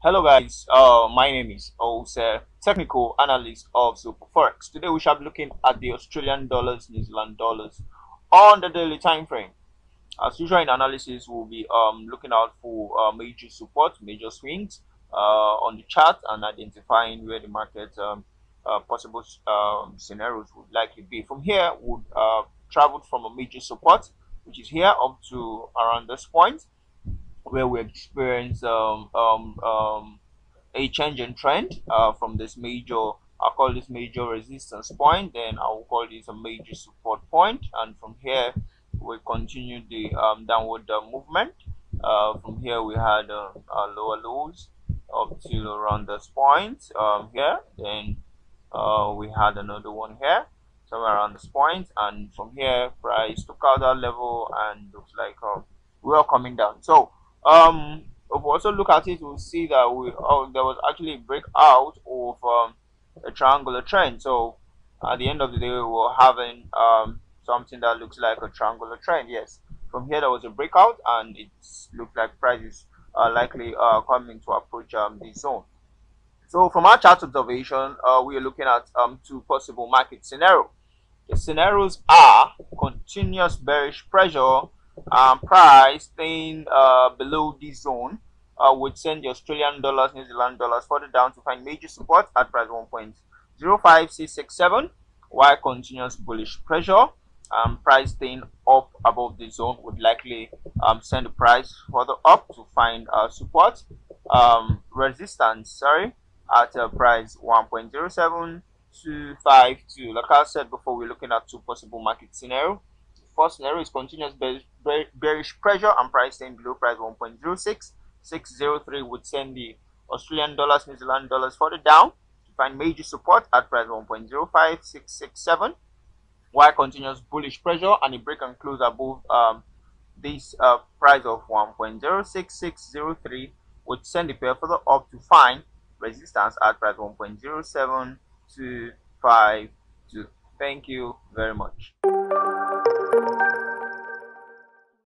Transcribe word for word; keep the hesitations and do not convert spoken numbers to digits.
Hello guys, uh, my name is Ose, technical analyst of SuperForex. Today we shall be looking at the Australian dollars, New Zealand dollars on the daily time frame. As usual in analysis, we'll be um, looking out for uh, major support, major swings uh, on the chart, and identifying where the market um, uh, possible um, scenarios would likely be. From here, we've uh, traveled from a major support, which is here, up to around this point, where we experience um, um, um, a change in trend uh, from this major, I'll call this major resistance point, then I'll call this a major support point, and from here we continue the um, downward uh, movement. Uh, from here we had uh, our lower lows up to around this point um, here, then uh, we had another one here, somewhere around this point, and from here price took out that level and looks like uh, we are coming down. So um if we also look at it, we'll see that we oh, there was actually a breakout of um, a triangular trend. So at the end of the day, we were having um something that looks like a triangular trend. Yes, from here there was a breakout and it looked like prices are likely uh coming to approach um this zone. So from our chart observation, uh we are looking at um two possible market scenarios. The scenarios are continuous bearish pressure and price staying uh, below this zone uh, would send the Australian dollars, New Zealand dollars further down to find major support at price one point zero five six six seven, while continuous bullish pressure um, price staying up above the zone would likely um, send the price further up to find uh, support um, resistance sorry at a price one point zero seven two five two. Like I said before, we're looking at two possible market scenarios. First scenario is continuous bearish pressure and price staying below price one point zero six six zero three would send the Australian dollars, New Zealand dollars further down to find major support at price one point zero five six six seven, while continuous bullish pressure and a break and close above um, this uh, price of one point zero six six zero three would send the pair further up to find resistance at price one point zero seven two five two. Thank you very much.